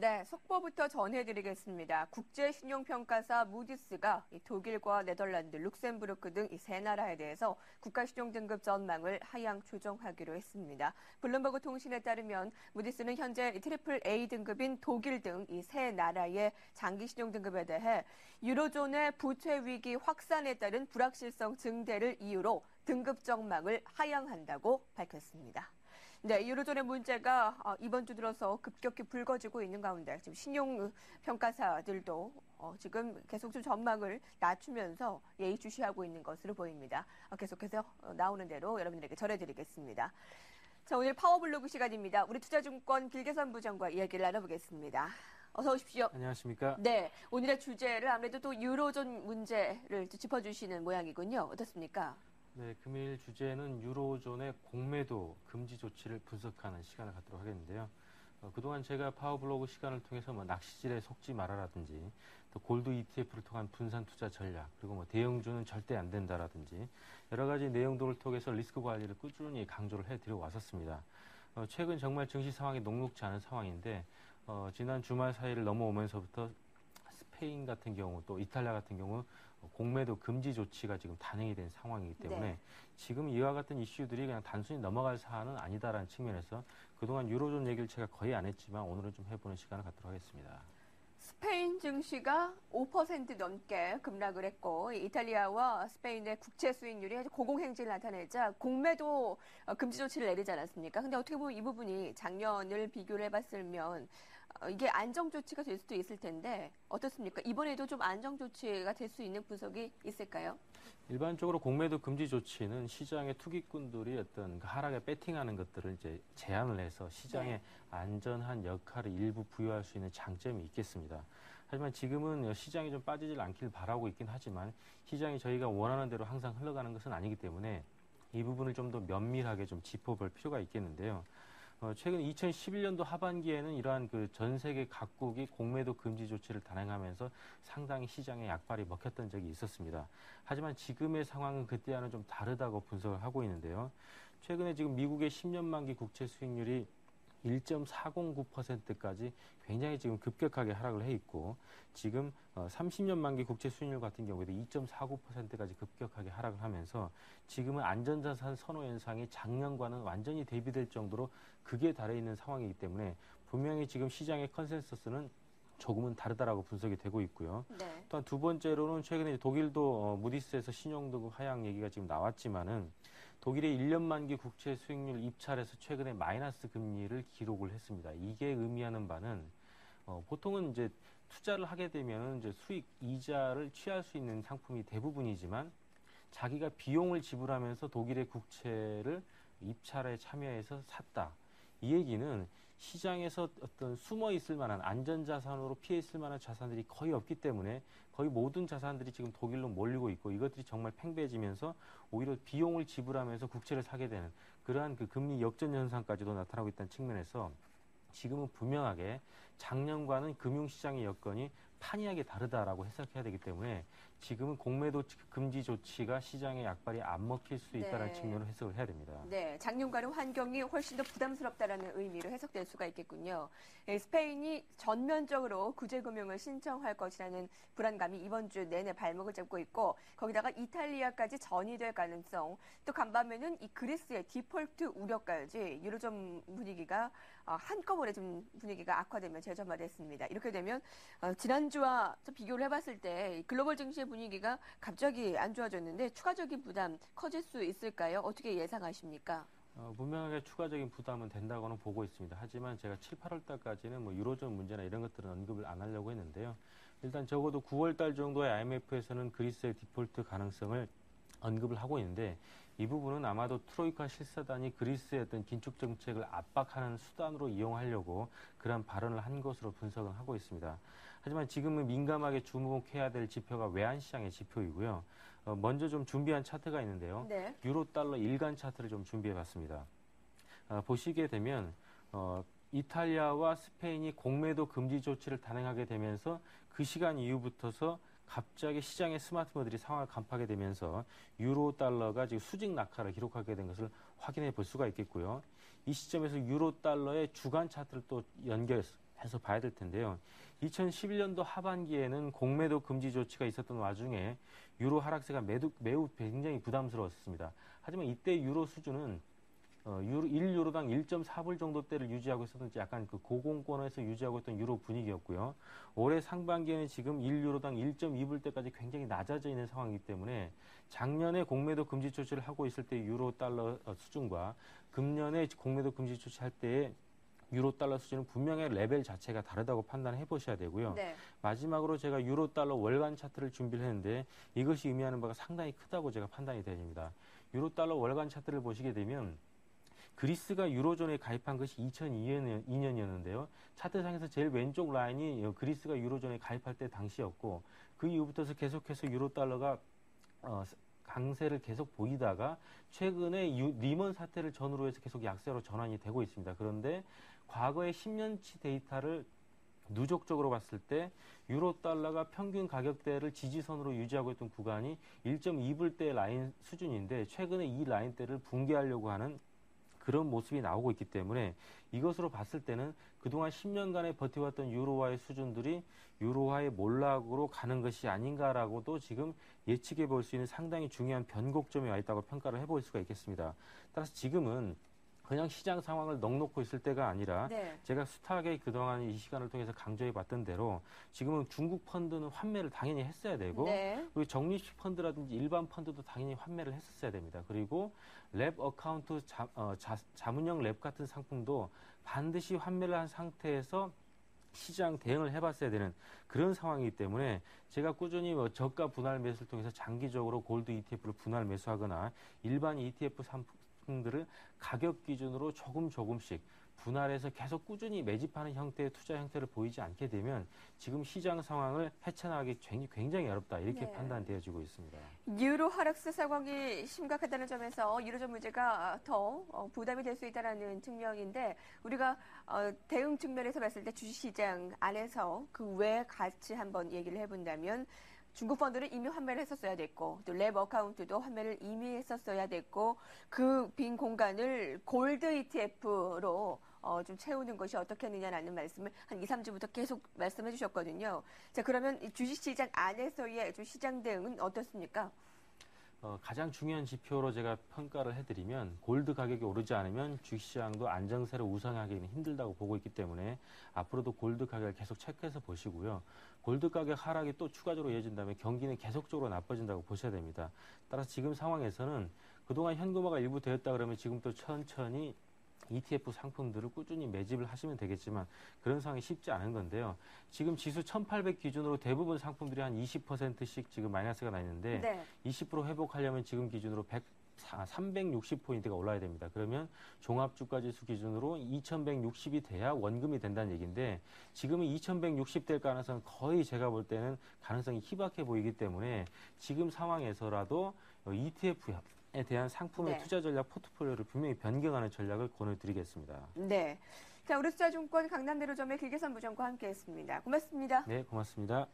네, 속보부터 전해드리겠습니다. 국제신용평가사 무디스가 독일과 네덜란드, 룩셈부르크 등 이 세 나라에 대해서 국가신용등급 전망을 하향 조정하기로 했습니다. 블룸버그 통신에 따르면 무디스는 현재 트리플 A 등급인 독일 등 이 세 나라의 장기신용등급에 대해 유로존의 부채위기 확산에 따른 불확실성 증대를 이유로 등급 전망을 하향한다고 밝혔습니다. 네, 유로존의 문제가 이번 주 들어서 급격히 불거지고 있는 가운데 지금 신용평가사들도 지금 계속 좀 전망을 낮추면서 예의주시하고 있는 것으로 보입니다. 계속해서 나오는 대로 여러분들에게 전해드리겠습니다. 자, 오늘 파워블로그 시간입니다. 우리 투자증권 길계선 부장과 이야기를 나눠보겠습니다. 어서 오십시오. 안녕하십니까. 네, 오늘의 주제를 아무래도 또 유로존 문제를 짚어주시는 모양이군요. 어떻습니까? 네, 금일 주제는 유로존의 공매도 금지 조치를 분석하는 시간을 갖도록 하겠는데요. 그동안 제가 파워블로그 시간을 통해서 낚시질에 속지 말아라든지, 또 골드 ETF를 통한 분산 투자 전략, 그리고 대형주는 절대 안 된다라든지 여러 가지 내용들을 통해서 리스크 관리를 꾸준히 강조를 해드려 왔었습니다. 최근 정말 증시 상황이 녹록지 않은 상황인데 지난 주말 사이를 넘어오면서부터 스페인 같은 경우 또 이탈리아 같은 경우 공매도 금지 조치가 지금 단행이 된 상황이기 때문에 네. 지금 이와 같은 이슈들이 그냥 단순히 넘어갈 사안은 아니다라는 측면에서 그동안 유로존 얘기를 제가 거의 안 했지만 오늘은 좀 해보는 시간을 갖도록 하겠습니다. 스페인 증시가 5% 넘게 급락을 했고 이탈리아와 스페인의 국채 수익률이 아주 고공행진을 나타내자 공매도 금지 조치를 내리지 않았습니까? 근데 어떻게 보면 이 부분이 작년을 비교를 해봤으면 이게 안정 조치가 될 수도 있을 텐데 어떻습니까? 이번에도 좀 안정 조치가 될 수 있는 분석이 있을까요? 일반적으로 공매도 금지 조치는 시장의 투기꾼들이 어떤 하락에 배팅하는 것들을 이제 제한을 해서 시장에 네. 안전한 역할을 일부 부여할 수 있는 장점이 있겠습니다. 하지만 지금은 시장이 좀 빠지질 않길 바라고 있긴 하지만 시장이 저희가 원하는 대로 항상 흘러가는 것은 아니기 때문에 이 부분을 좀 더 면밀하게 좀 짚어볼 필요가 있겠는데요. 최근 2011년도 하반기에는 이러한 그 전 세계 각국이 공매도 금지 조치를 단행하면서 상당히 시장에 약발이 먹혔던 적이 있었습니다. 하지만 지금의 상황은 그때와는 좀 다르다고 분석을 하고 있는데요. 최근에 지금 미국의 10년 만기 국채 수익률이 1.409%까지 굉장히 지금 급격하게 하락을 해 있고 지금 30년 만기 국채 수익률 같은 경우에도 2.49%까지 급격하게 하락을 하면서 지금은 안전자산 선호 현상이 작년과는 완전히 대비될 정도로 극에 달해 있는 상황이기 때문에 분명히 지금 시장의 컨센서스는 조금은 다르다라고 분석이 되고 있고요. 네. 또한 두 번째로는 최근에 독일도 무디스에서 신용등급 하향 얘기가 지금 나왔지만은 독일의 1년 만기 국채 수익률 입찰에서 최근에 마이너스 금리를 기록을 했습니다. 이게 의미하는 바는 보통은 이제 투자를 하게 되면 이제 수익 이자를 취할 수 있는 상품이 대부분이지만 자기가 비용을 지불하면서 독일의 국채를 입찰에 참여해서 샀다. 이 얘기는 시장에서 어떤 숨어 있을 만한 안전자산으로 피해 있을 만한 자산들이 거의 없기 때문에 거의 모든 자산들이 지금 독일로 몰리고 있고 이것들이 정말 팽배해지면서 오히려 비용을 지불하면서 국채를 사게 되는 그러한 그 금리 역전 현상까지도 나타나고 있다는 측면에서 지금은 분명하게 작년과는 금융시장의 여건이 판이하게 다르다라고 해석해야 되기 때문에 지금은 공매도 금지 조치가 시장의 약발이 안 먹힐 수 있다는 네. 측면으로 해석을 해야 됩니다. 네, 작년과는 환경이 훨씬 더 부담스럽다라는 의미로 해석될 수가 있겠군요. 스페인이 전면적으로 구제금융을 신청할 것이라는 불안감이 이번 주 내내 발목을 잡고 있고 거기다가 이탈리아까지 전이될 가능성 또 간밤에는 이 그리스의 디폴트 우려까지 유로존 분위기가 한꺼번에 좀 분위기가 악화되면 재점화됐습니다. 이렇게 되면 지난주와 비교를 해봤을 때 글로벌 증시의 분위기가 갑자기 안 좋아졌는데 추가적인 부담 커질 수 있을까요? 어떻게 예상하십니까? 분명하게 추가적인 부담은 된다고는 보고 있습니다. 하지만 제가 7, 8월 달까지는 유로존 문제나 이런 것들은 언급을 안 하려고 했는데요. 일단 적어도 9월 달 정도의 IMF에서는 그리스의 디폴트 가능성을 언급을 하고 있는데 이 부분은 아마도 트로이카 실사단이 그리스의 어떤 긴축 정책을 압박하는 수단으로 이용하려고 그런 발언을 한 것으로 분석을 하고 있습니다. 하지만 지금은 민감하게 주목해야 될 지표가 외환시장의 지표이고요. 먼저 좀 준비한 차트가 있는데요. 네. 유로달러 일간 차트를 좀 준비해봤습니다. 보시게 되면 이탈리아와 스페인이 공매도 금지 조치를 단행하게 되면서 그 시간 이후부터서 갑자기 시장의 스마트머들이 상황을 간파하게 되면서 유로 달러가 지금 수직 낙하를 기록하게 된 것을 확인해 볼 수가 있겠고요. 이 시점에서 유로 달러의 주간 차트를 또 연결 해서 봐야 될 텐데요. 2011년도 하반기에는 공매도 금지 조치가 있었던 와중에 유로 하락세가 매우 굉장히 부담스러웠습니다. 하지만 이때 유로 수준은 1유로당 1.4불 정도대를 유지하고 있었는지 약간 그 고공권에서 유지하고 있던 유로 분위기였고요. 올해 상반기에는 지금 1유로당 1.2불대까지 굉장히 낮아져 있는 상황이기 때문에 작년에 공매도 금지 조치를 하고 있을 때 유로 달러 수준과 금년에 공매도 금지 조치할 때의 유로 달러 수준은 분명히 레벨 자체가 다르다고 판단해 보셔야 되고요. 네. 마지막으로 제가 유로 달러 월간 차트를 준비를 했는데 이것이 의미하는 바가 상당히 크다고 제가 판단이 됩니다. 유로 달러 월간 차트를 보시게 되면 그리스가 유로존에 가입한 것이 2002년이었는데요. 차트상에서 제일 왼쪽 라인이 그리스가 유로존에 가입할 때 당시였고 그 이후부터서 계속해서 유로달러가 강세를 계속 보이다가 최근에 리먼 사태를 전후로 해서 계속 약세로 전환이 되고 있습니다. 그런데 과거의 10년치 데이터를 누적적으로 봤을 때 유로달러가 평균 가격대를 지지선으로 유지하고 있던 구간이 1.2불대 라인 수준인데 최근에 이 라인대를 붕괴하려고 하는 그런 모습이 나오고 있기 때문에 이것으로 봤을 때는 그동안 10년간에 버텨왔던 유로화의 수준들이 유로화의 몰락으로 가는 것이 아닌가라고도 지금 예측해 볼 수 있는 상당히 중요한 변곡점이 와 있다고 평가를 해볼 수가 있겠습니다. 따라서 지금은 그냥 시장 상황을 넉놓고 있을 때가 아니라 네. 제가 숱하게 그동안 이 시간을 통해서 강조해봤던 대로 지금은 중국 펀드는 환매를 당연히 했어야 되고 네. 그리고 적립식 펀드라든지 일반 펀드도 당연히 환매를 했었어야 됩니다. 그리고 랩 어카운트 자문형 랩 같은 상품도 반드시 환매를 한 상태에서 시장 대응을 해봤어야 되는 그런 상황이기 때문에 제가 꾸준히 저가 분할 매수를 통해서 장기적으로 골드 ETF를 분할 매수하거나 일반 ETF 상품들을 가격 기준으로 조금씩 분할해서 계속 꾸준히 매집하는 형태의 투자 형태를 보이지 않게 되면 지금 시장 상황을 헤쳐나가기 굉장히 어렵다 이렇게 네. 판단되어지고 있습니다. 유로 하락세 상황이 심각하다는 점에서 유로존 문제가 더 부담이 될 수 있다는 측면인데 우리가 대응 측면에서 봤을 때 주식시장 안에서 그 외 같이 한번 얘기를 해본다면 중국 펀드는 이미 환매를 했었어야 됐고 또 랩 어카운트도 환매를 이미 했었어야 됐고 그 빈 공간을 골드 ETF로 좀 채우는 것이 어떻게 했느냐라는 말씀을 한 2, 3주부터 계속 말씀해 주셨거든요. 자 그러면 이 주식시장 안에서의 좀 시장 대응은 어떻습니까? 가장 중요한 지표로 제가 평가를 해드리면 골드 가격이 오르지 않으면 주식시장도 안정세를 우상하기는 힘들다고 보고 있기 때문에 앞으로도 골드 가격을 계속 체크해서 보시고요. 골드 가격 하락이 또 추가적으로 이어진다면 경기는 계속적으로 나빠진다고 보셔야 됩니다. 따라서 지금 상황에서는 그동안 현금화가 일부 되었다 그러면 지금 또 천천히 ETF 상품들을 꾸준히 매집을 하시면 되겠지만 그런 상황이 쉽지 않은 건데요. 지금 지수 1800 기준으로 대부분 상품들이 한 20%씩 지금 마이너스가 나 있는데 네. 20% 회복하려면 지금 기준으로 360포인트가 올라야 됩니다. 그러면 종합주가지수 기준으로 2160이 돼야 원금이 된다는 얘기인데 지금은 2160 될 가능성은 거의 제가 볼 때는 가능성이 희박해 보이기 때문에 지금 상황에서라도 ETF에 대한 상품의 네. 투자 전략 포트폴리오를 분명히 변경하는 전략을 권해드리겠습니다. 네. 자, 우리투자증권 강남대로점의 길게선 부점과 함께했습니다. 고맙습니다. 네, 고맙습니다.